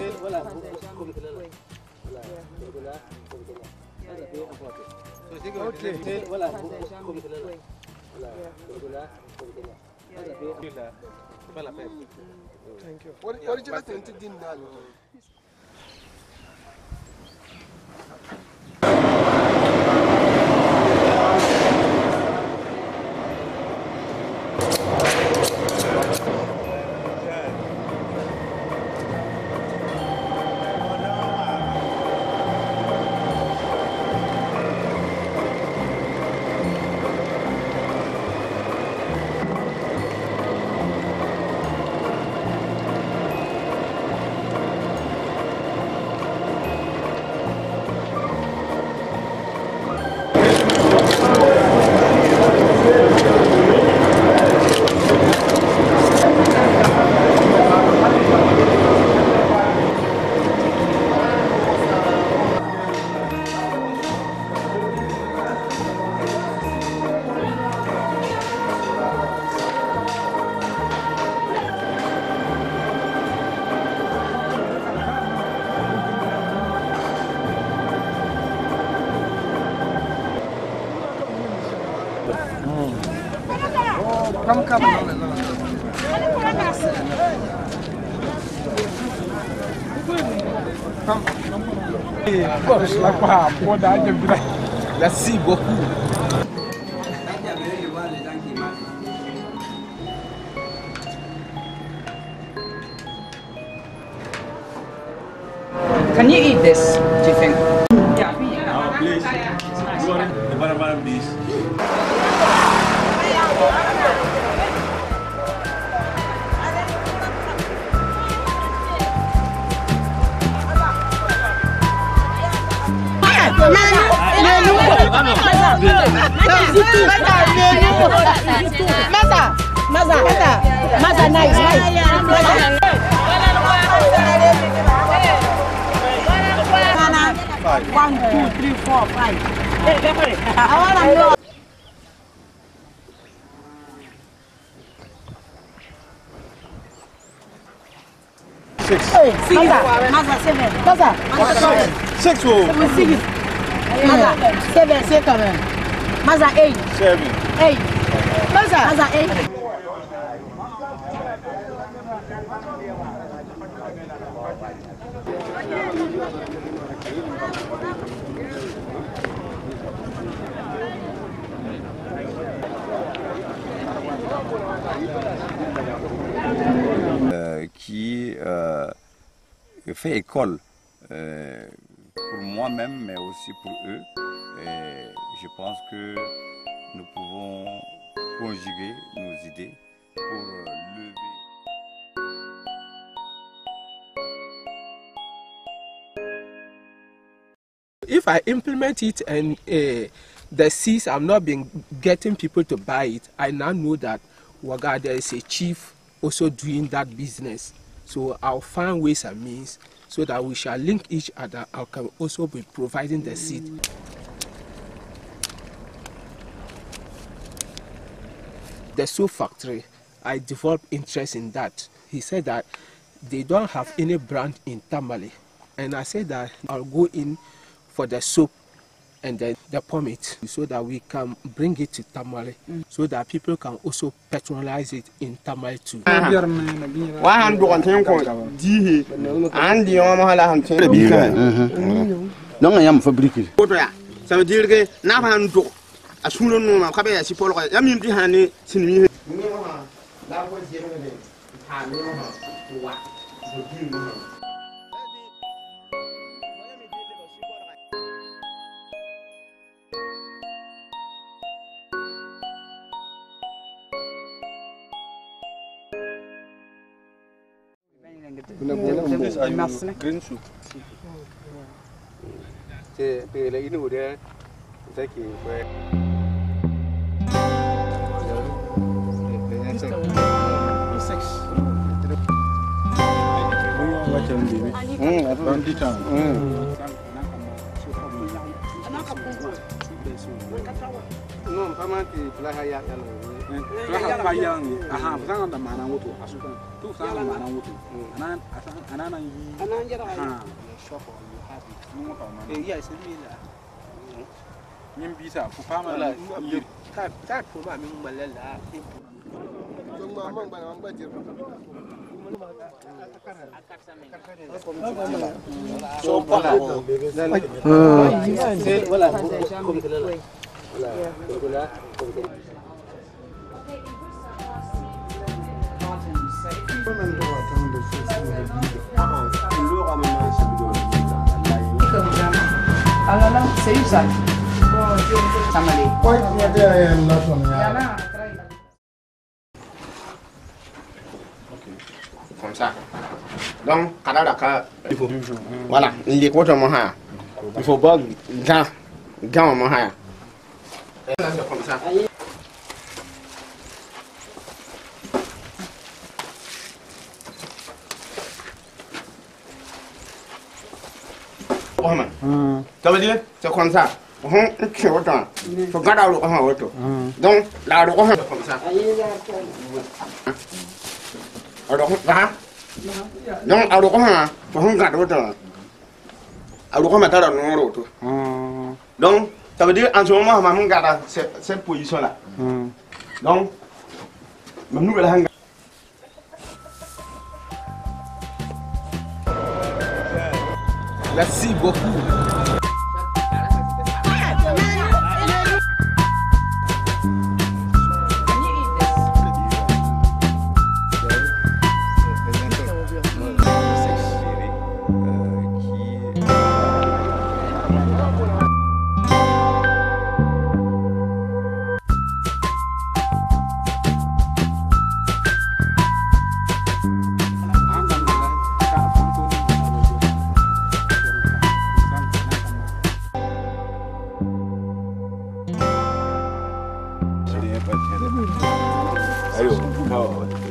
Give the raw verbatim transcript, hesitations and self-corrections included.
fait, voilà, comme cela. Voilà, comme cela. Ça fait emporter. C'est comme cela. Voilà, comme cela. Voilà, comme cela. Ça fait là. C'est pas la peine. Thank you. What what did you think to din now? Come, come, come. Merci beaucoup. Can you eat this, do you think? Yeah. Oh, please. You want what about this? Maza, Maza, Maza, nice, nice. One, two, three, four, five. I wanna know. Six. Six. Maza, Maza, seven. Maza, Maza, six. Six. Six. Maza, seven, seven. Maza, eight. Seven. Eight. Maza, Maza, eight. Euh, qui euh, fait école. Euh, pour moi-même, mais aussi pour eux. Et je pense que nous pouvons conjuguer nos idées pour lever. If I implement it and uh, the seeds I'm not been getting people to buy it, I now know that Ouagadougou, there is a chief also doing that business. So I'll find ways and means so that we shall link each other. I can also be providing the seed. The soap factory, I developed interest in that. He said that they don't have any brand in Tamale. And I said that I'll go in for the soap and then the permit so that we can bring it to Tamale, mm. so that people can also patronize it in Tamale too. Mm-hmm. This is green soup. No, Alors là, c'est usage. Tamale. Comme ça. Donc, il faut voilà, il est contre mon haïa. Il faut boire gant, gant mon haïa. Ça c'est comme ça. Oh man. Ça veut dire c'est comme ça. Faut garder le haïa auto. Donc la roue c'est comme ça. Alors, là, non, alors, pour un gars d'autre. Alors, on attend un autre. Donc, ça veut dire en ce moment, on garde cette position-là. Donc, on nous la hangar. Merci beaucoup. Ayo,